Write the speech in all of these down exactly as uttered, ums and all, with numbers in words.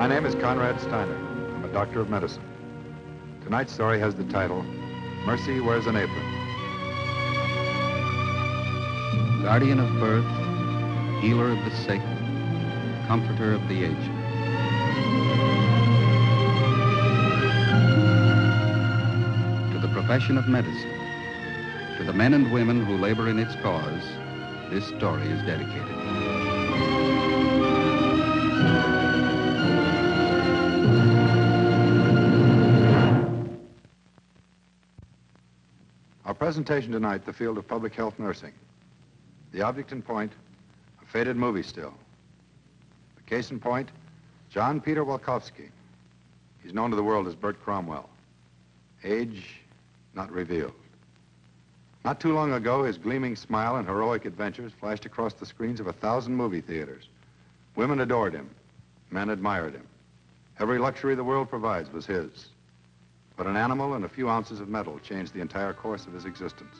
My name is Conrad Steiner. I'm a doctor of medicine. Tonight's story has the title, Mercy Wears an Apron. Guardian of birth, healer of the sick, comforter of the aged. To the profession of medicine, to the men and women who labor in its cause, this story is dedicated. Our presentation tonight, the field of public health nursing. The object in point, a faded movie still. The case in point, John Peter Walkowski. He's known to the world as Bert Cromwell. Age not revealed. Not too long ago, his gleaming smile and heroic adventures flashed across the screens of a thousand movie theaters. Women adored him. Men admired him. Every luxury the world provides was his. But an animal and a few ounces of metal changed the entire course of his existence.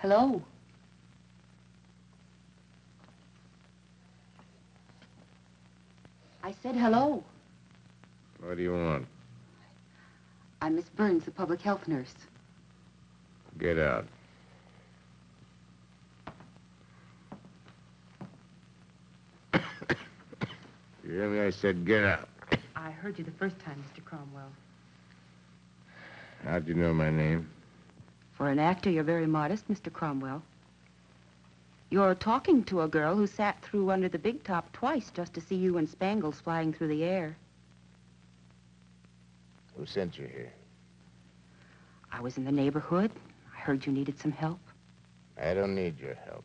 Hello. I said hello. What do you want? I'm Miss Burns, the public health nurse. Get out. You hear me? I said get out. I heard you the first time, Mister Cromwell. How'd you know my name? For an actor, you're very modest, Mister Cromwell. You're talking to a girl who sat through Under the Big Top twice just to see you and Spangles flying through the air. Who sent you here? I was in the neighborhood. I heard you needed some help. I don't need your help.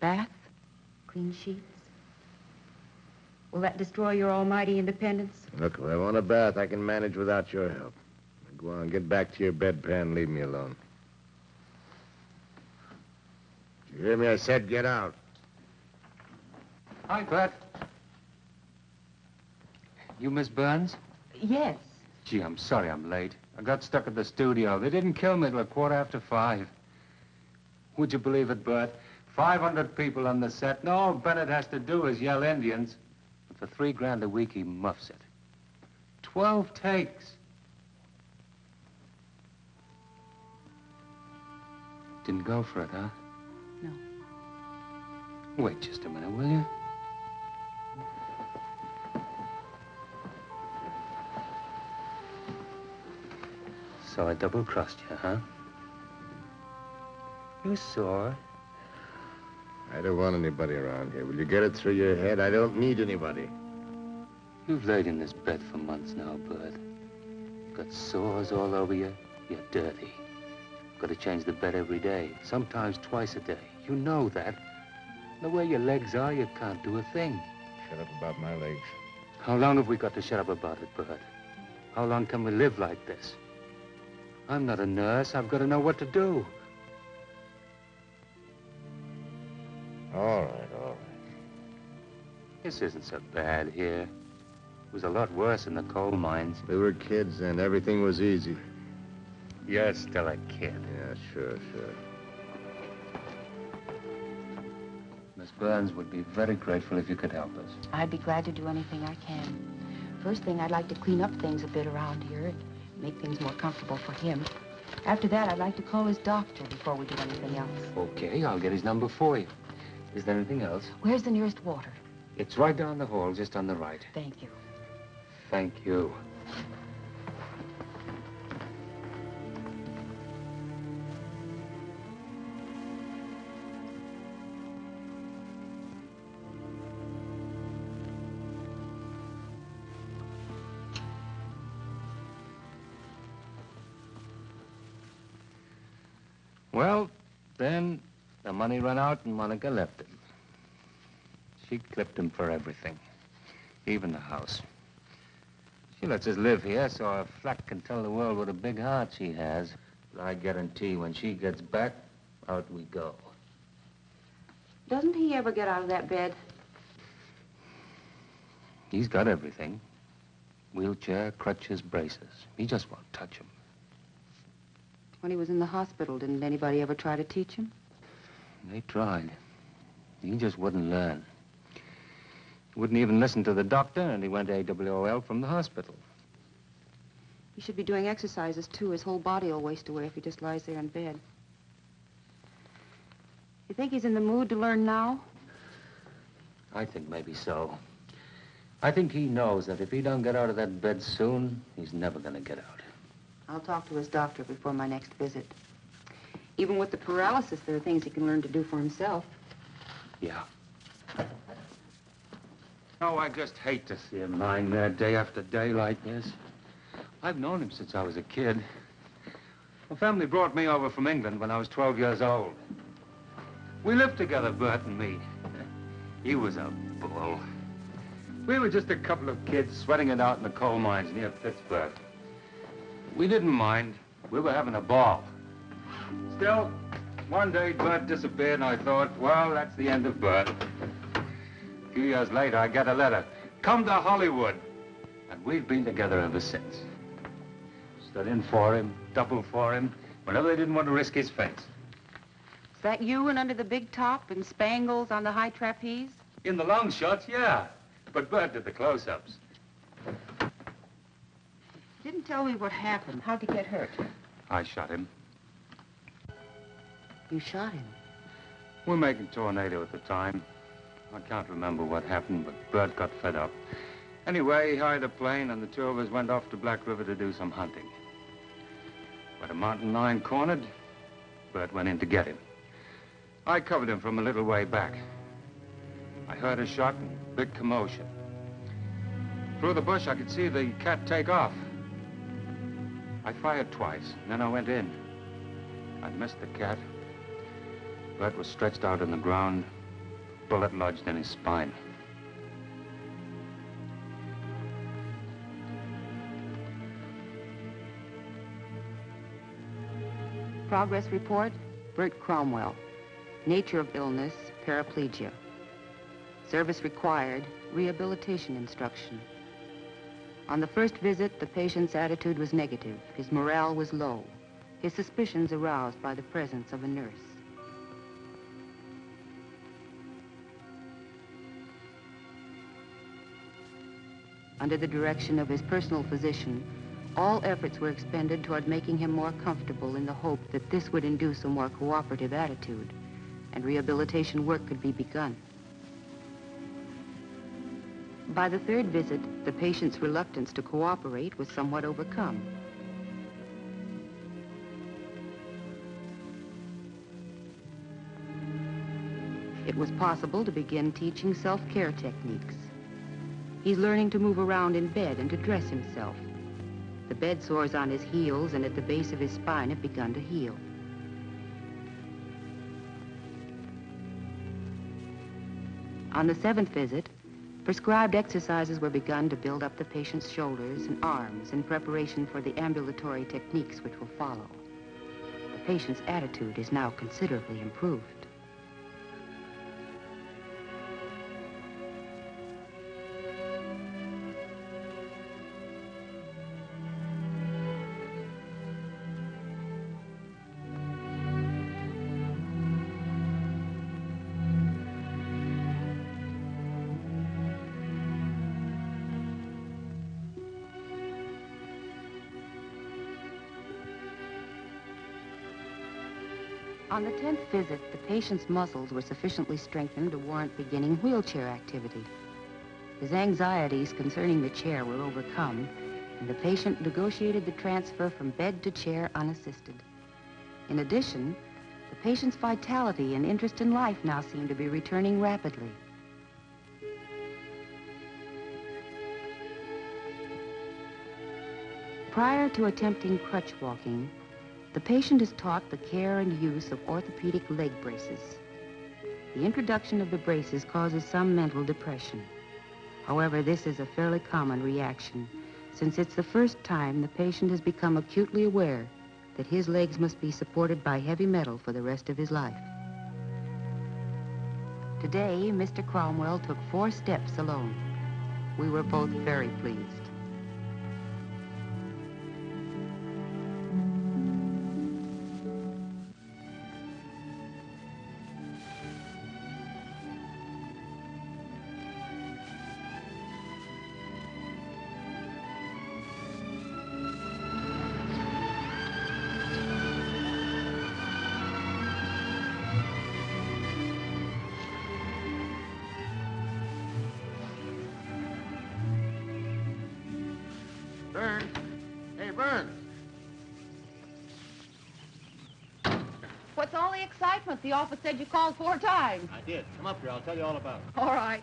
Bath? Clean sheets? Will that destroy your almighty independence? Look, if I want a bath, I can manage without your help. Go on, get back to your bedpan, leave me alone. Did you hear me? I said get out. Hi, Bert. You Miss Burns? Yes. Gee, I'm sorry I'm late. I got stuck at the studio. They didn't kill me till a quarter after five. Would you believe it, Bert? five hundred people on the set, and all Bennett has to do is yell Indians. But for three grand a week, he muffs it. Twelve takes. Didn't go for it, huh? No. Wait just a minute, will you? So I double-crossed you, huh? You saw. I don't want anybody around here. Will you get it through your head? I don't need anybody. You've laid in this bed for months now, Bert. Got sores all over you. You're dirty. Got to change the bed every day, sometimes twice a day. You know that. The way your legs are, you can't do a thing. Shut up about my legs. How long have we got to shut up about it, Bert? How long can we live like this? I'm not a nurse. I've got to know what to do. All right, all right. This isn't so bad here. It was a lot worse in the coal mines. We were kids then. Everything was easy. You're still a kid. Yeah, sure, sure. Miss Burns would be very grateful if you could help us. I'd be glad to do anything I can. First thing, I'd like to clean up things a bit around here and make things more comfortable for him. After that, I'd like to call his doctor before we do anything else. Okay, I'll get his number for you. Is there anything else? Where's the nearest water? It's right down the hall, just on the right. Thank you. Thank you. Well, then the money ran out and Monica left him. She clipped him for everything, even the house. She lets us live here so our flack can tell the world what a big heart she has. But I guarantee when she gets back, out we go. Doesn't he ever get out of that bed? He's got everything. Wheelchair, crutches, braces. He just won't touch them. When he was in the hospital, didn't anybody ever try to teach him? They tried. He just wouldn't learn. He wouldn't even listen to the doctor, and he went AWOL from the hospital. He should be doing exercises, too. His whole body will waste away if he just lies there in bed. You think he's in the mood to learn now? I think maybe so. I think he knows that if he don't get out of that bed soon, he's never going to get out. I'll talk to his doctor before my next visit. Even with the paralysis, there are things he can learn to do for himself. Yeah. Oh, I just hate to see him lying there day after day like this. I've known him since I was a kid. My family brought me over from England when I was twelve years old. We lived together, Bert and me. He was a bull. We were just a couple of kids sweating it out in the coal mines near Pittsburgh. We didn't mind. We were having a ball. Still, one day Bert disappeared and I thought, well, that's the end of Bert. A few years later, I got a letter. Come to Hollywood. And we've been together ever since. Stood in for him, doubled for him, whenever they didn't want to risk his face. Is that you and Under the Big Top and Spangles on the high trapeze? In the long shots, yeah. But Bert did the close-ups. Didn't tell me what happened. How'd he get hurt? I shot him. You shot him? We're making Tornado at the time. I can't remember what happened, but Bert got fed up. Anyway, he hired a plane, and the two of us went off to Black River to do some hunting. When a mountain lion cornered, Bert went in to get him. I covered him from a little way back. I heard a shot and big commotion. Through the bush, I could see the cat take off. I fired twice, and then I went in. I missed the cat. Bert was stretched out on the ground, bullet lodged in his spine. Progress report, Bert Cromwell. Nature of illness, paraplegia. Service required, rehabilitation instruction. On the first visit, the patient's attitude was negative. His morale was low. His suspicions aroused by the presence of a nurse. Under the direction of his personal physician, all efforts were expended toward making him more comfortable in the hope that this would induce a more cooperative attitude and rehabilitation work could be begun. By the third visit, the patient's reluctance to cooperate was somewhat overcome. it was possible to begin teaching self-care techniques. He's learning to move around in bed and to dress himself. The bed sores on his heels and at the base of his spine have begun to heal. On the seventh visit, prescribed exercises were begun to build up the patient's shoulders and arms in preparation for the ambulatory techniques which will follow. The patient's attitude is now considerably improved. On the tenth visit, the patient's muscles were sufficiently strengthened to warrant beginning wheelchair activity. His anxieties concerning the chair were overcome, and the patient negotiated the transfer from bed to chair unassisted. In addition, the patient's vitality and interest in life now seem to be returning rapidly. Prior to attempting crutch walking, the patient is taught the care and use of orthopedic leg braces. The introduction of the braces causes some mental depression. However, this is a fairly common reaction, since it's the first time the patient has become acutely aware that his legs must be supported by heavy metal for the rest of his life. Today, Mister Cromwell took four steps alone. We were both very pleased. The office said you called four times. I did. Come up here. I'll tell you all about it. All right.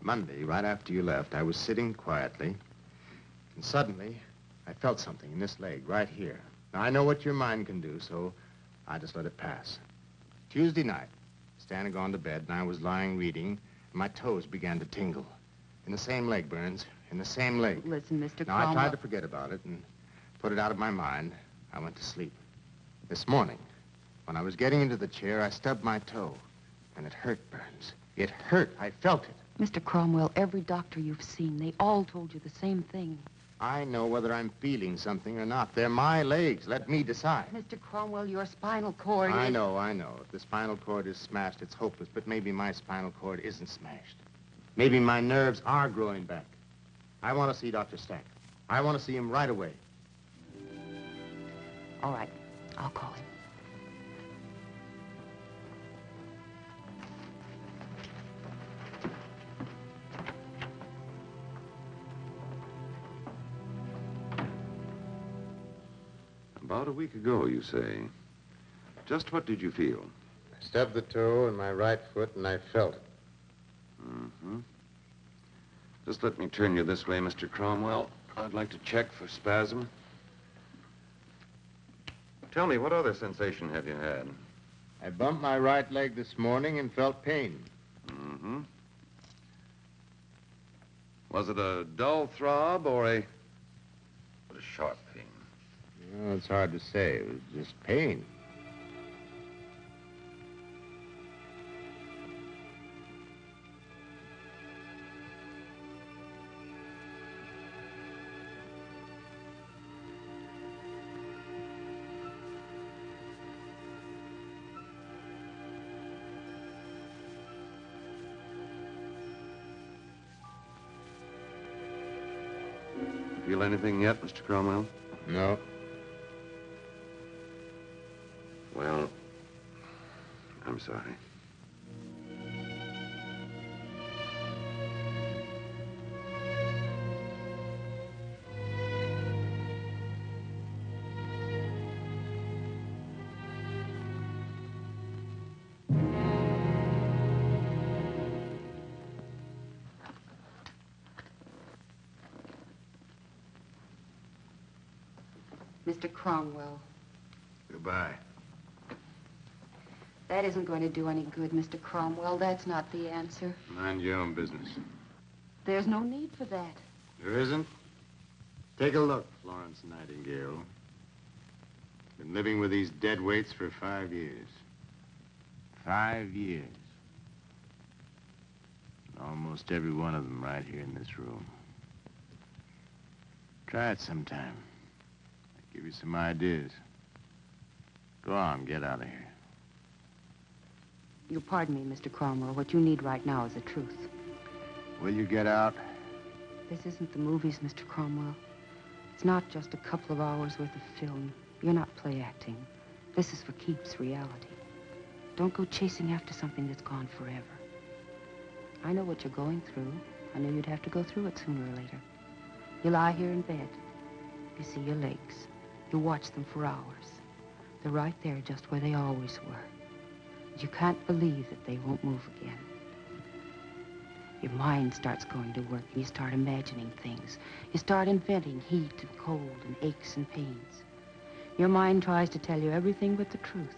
Monday, right after you left, I was sitting quietly, and suddenly I felt something in this leg right here. Now, I know what your mind can do, so I just let it pass. Tuesday night, Stan had gone to bed, and I was lying reading, and my toes began to tingle. In the same leg, Burns, in the same leg. Listen, Mister Cromwell. Now, I tried to forget about it and put it out of my mind. I went to sleep. This morning, when I was getting into the chair, I stubbed my toe, and it hurt, Burns. It hurt. I felt it. Mister Cromwell, every doctor you've seen, they all told you the same thing. I know whether I'm feeling something or not. They're my legs. Let me decide. Mister Cromwell, your spinal cord is... I know, I know. If the spinal cord is smashed, it's hopeless, but maybe my spinal cord isn't smashed. Maybe my nerves are growing back. I want to see Doctor Stack. I want to see him right away. All right, I'll call him. About a week ago, you say. Just what did you feel? I stubbed the toe in my right foot, and I felt it. Mm-hmm. Just let me turn you this way, Mister Cromwell. I'd like to check for spasm. Tell me, what other sensation have you had? I bumped my right leg this morning and felt pain. Mm-hmm. Was it a dull throb or a, a sharp pain? Well, it's hard to say. It was just pain. Feel anything yet, Mister Cromwell? No. Well, I'm sorry. Mister Cromwell. Goodbye. That isn't going to do any good, Mister Cromwell. That's not the answer. Mind your own business. There's no need for that. There isn't? Take a look, Florence Nightingale. Been living with these dead weights for five years. Five years. Almost every one of them right here in this room. Try it sometime. I'll give you some ideas. Go on, get out of here. You'll pardon me, Mister Cromwell. What you need right now is the truth. Will you get out? This isn't the movies, Mister Cromwell. It's not just a couple of hours worth of film. You're not play acting. This is for keeps, reality. Don't go chasing after something that's gone forever. I know what you're going through. I knew you'd have to go through it sooner or later. You lie here in bed. You see your legs. You watch them for hours. They're right there just where they always were. You can't believe that they won't move again. Your mind starts going to work, and you start imagining things. You start inventing heat and cold and aches and pains. Your mind tries to tell you everything but the truth.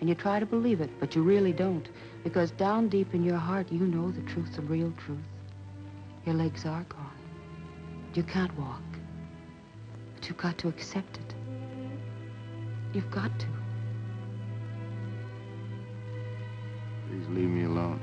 And you try to believe it, but you really don't. Because down deep in your heart, you know the truth, the real truth. Your legs are gone. You can't walk. But you've got to accept it. You've got to. Please leave me alone.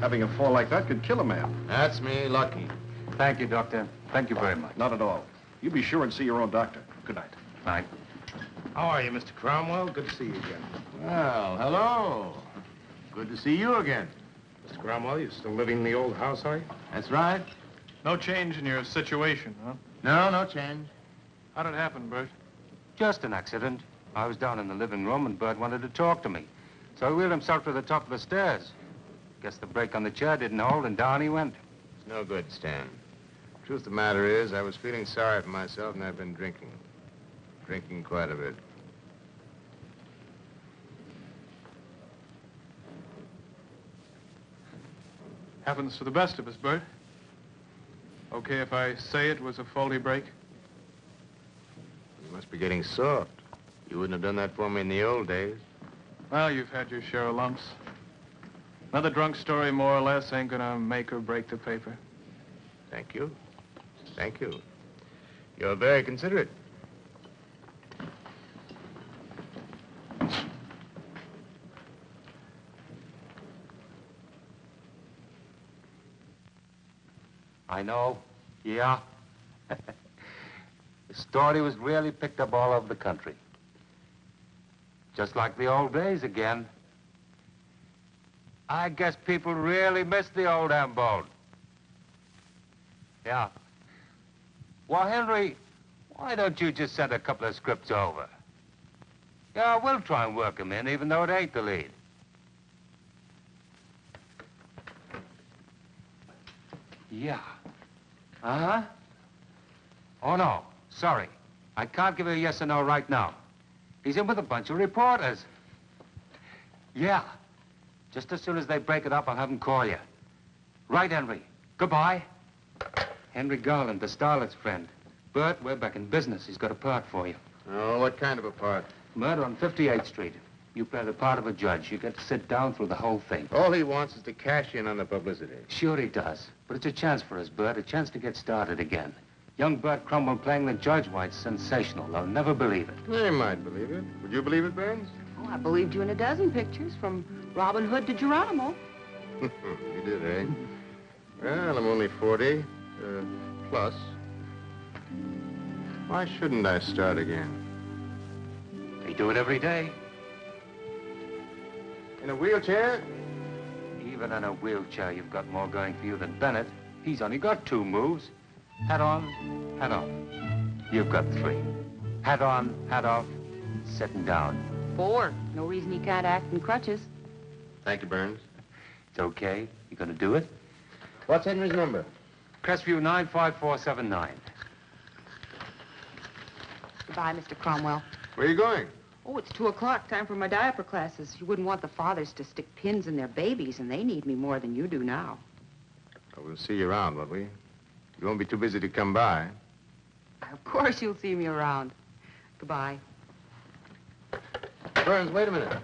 Having a fall like that could kill a man. That's me lucky. Thank you, Doctor. Thank you very much. Not at all. You be sure and see your own doctor. Good night. Night. How are you, Mister Cromwell? Good to see you again. Well, hello. Good to see you again. Mister Cromwell, you're still living in the old house, are you? That's right. No change in your situation, huh? No, no change. How'd it happen, Bert? Just an accident. I was down in the living room and Bert wanted to talk to me. So he wheeled himself to the top of the stairs. Guess the brake on the chair didn't hold, and down he went. It's no good, Stan. Truth of the matter is, I was feeling sorry for myself, and I've been drinking. Drinking quite a bit. Happens to the best of us, Bert. Okay if I say it was a faulty brake? You must be getting soft. You wouldn't have done that for me in the old days. Well, you've had your share of lumps. Another drunk story, more or less, ain't gonna make or break the paper. Thank you. Thank you. You're very considerate. I know. Yeah. The story was really picked up all over the country. Just like the old days again. I guess people really miss the old Ambone. Yeah. Well, Henry, why don't you just send a couple of scripts over? Yeah, we'll try and work them in, even though it ain't the lead. Yeah. Uh-huh. Oh, no. Sorry. I can't give you a yes or no right now. He's in with a bunch of reporters. Yeah. Just as soon as they break it up, I'll have him call you. Right, Henry. Goodbye. Henry Garland, the starlet's friend. Bert, we're back in business. He's got a part for you. Oh, what kind of a part? Murder on fifty-eighth street. You play the part of a judge. You get to sit down through the whole thing. All he wants is to cash in on the publicity. Sure he does. But it's a chance for us, Bert, a chance to get started again. Young Bert Cromwell playing the judge, why, it's sensational. They'll never believe it. They might believe it. Would you believe it, Burns? Oh, I believed you in a dozen pictures, from Robin Hood to Geronimo. You did, eh? Well, I'm only forty. Uh, plus. Why shouldn't I start again? They do it every day. In a wheelchair? Even in a wheelchair, you've got more going for you than Bennett. He's only got two moves. Hat on, hat off. You've got three. Hat on, hat off, sitting down. Four. No reason he can't act in crutches. Thank you, Burns. It's okay. You gonna do it? What's Henry's number? Crestview nine five four seven nine. Goodbye, Mister Cromwell. Where are you going? Oh, it's two o'clock, time for my diaper classes. You wouldn't want the fathers to stick pins in their babies, and they need me more than you do now. Well, we'll see you around, won't we? You won't be too busy to come by. Of course you'll see me around. Goodbye. Burns, wait a minute.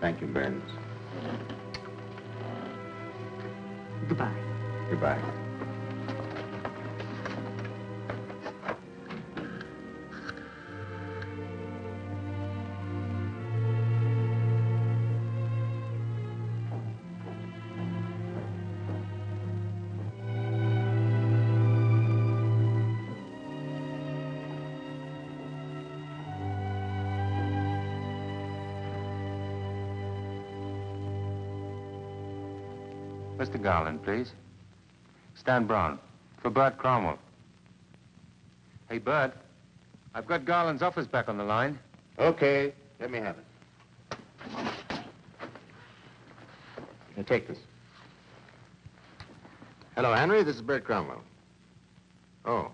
Thank you, Burns. Goodbye. Goodbye. Mister Garland, please. Stan Brown, for Bert Cromwell. Hey, Bert, I've got Garland's office back on the line. Okay, let me have it. Now take this. Hello, Henry, this is Bert Cromwell. Oh,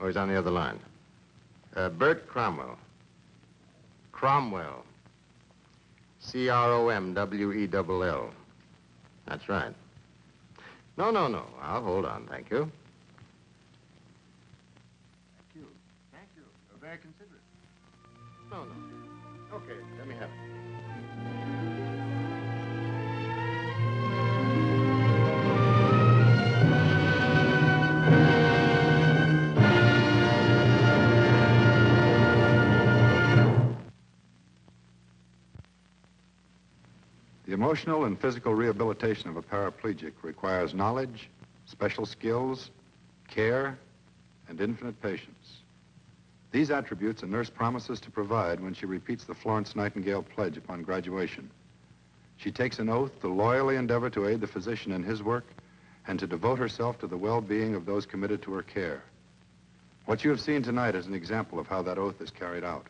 oh, he's on the other line. Uh, Bert Cromwell. Cromwell. C R O M W E L L. That's right. No, no, no. I'll hold on. Thank you. Thank you. Thank you. You're very considerate. No, no. Okay, let me have it. The emotional and physical rehabilitation of a paraplegic requires knowledge, special skills, care, and infinite patience. These attributes a nurse promises to provide when she repeats the Florence Nightingale pledge upon graduation. She takes an oath to loyally endeavor to aid the physician in his work and to devote herself to the well-being of those committed to her care. What you have seen tonight is an example of how that oath is carried out.